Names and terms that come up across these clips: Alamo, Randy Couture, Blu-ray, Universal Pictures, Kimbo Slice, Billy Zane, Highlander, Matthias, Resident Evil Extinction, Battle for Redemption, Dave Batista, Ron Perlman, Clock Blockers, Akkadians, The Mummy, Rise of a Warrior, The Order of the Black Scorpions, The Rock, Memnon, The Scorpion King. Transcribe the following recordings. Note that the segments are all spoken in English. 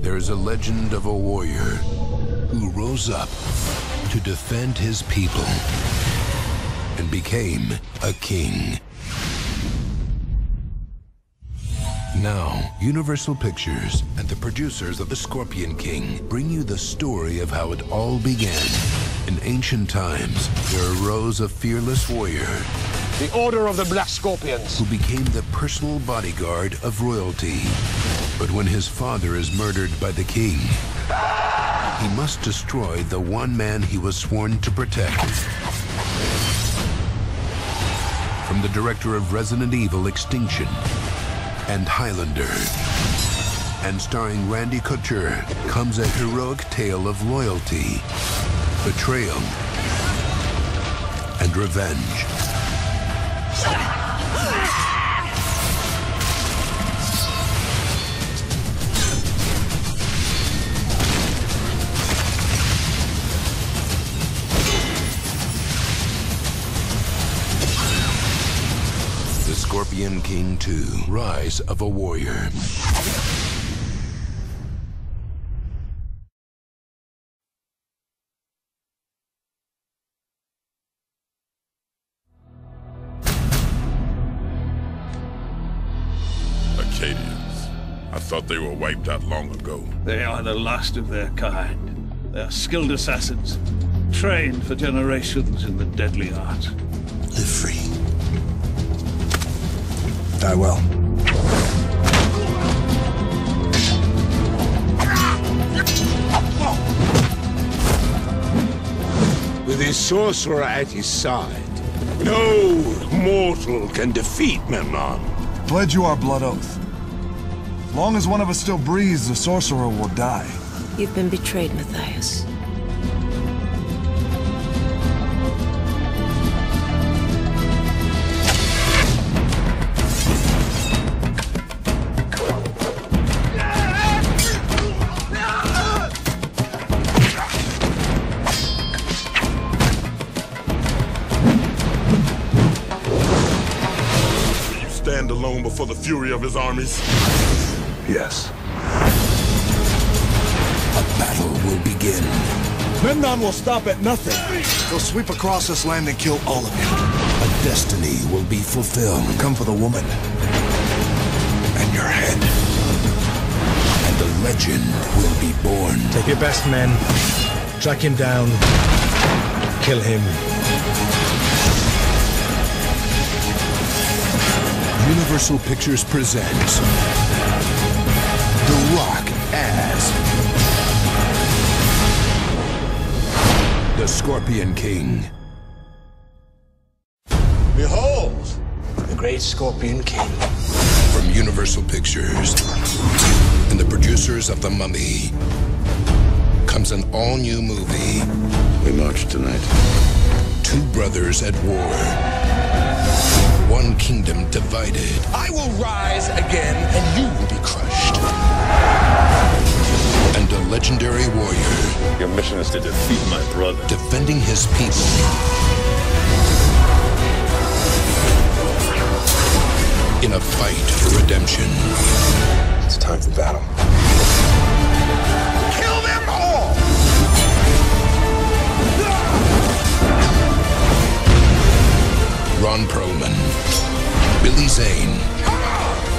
There is a legend of a warrior who rose up to defend his people and became a king. Now, Universal Pictures and the producers of The Scorpion King bring you the story of how it all began. In ancient times, there arose a fearless warrior. The Order of the Black Scorpions. Who became the personal bodyguard of royalty. But when his father is murdered by the king, he must destroy the one man he was sworn to protect. From the director of Resident Evil Extinction and Highlander, and starring Randy Couture, comes a heroic tale of loyalty, betrayal, and revenge. The Scorpion King 2, Rise of a Warrior. Akkadians. I thought they were wiped out long ago. They are the last of their kind. They are skilled assassins, trained for generations in the deadly art. Live free. Die well. With his sorcerer at his side, no mortal can defeat Memnon. Pledge you our blood oath. Long as one of us still breathes, the sorcerer will die. You've been betrayed, Matthias. Alone before the fury of his armies? Yes. A battle will begin. Memnon will stop at nothing. He'll sweep across this land and kill all of you. A destiny will be fulfilled. Come for the woman. And your head. And a legend will be born. Take your best men. Track him down. Kill him. Universal Pictures presents The Rock as The Scorpion King. Behold, the great Scorpion King. From Universal Pictures and the producers of The Mummy comes an all-new movie. We march tonight. Two brothers at war. One kingdom divided. I will rise again, and you will be crushed. And a legendary warrior. Your mission is to defeat my brother. Defending his people. In a fight for redemption. It's time for battle. Kill them all! Ron Perlman, Billy Zane,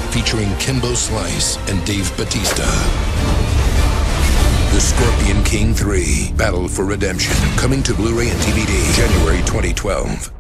featuring Kimbo Slice and Dave Batista. The Scorpion King 3, Battle for Redemption, coming to Blu-ray and DVD, January 2012.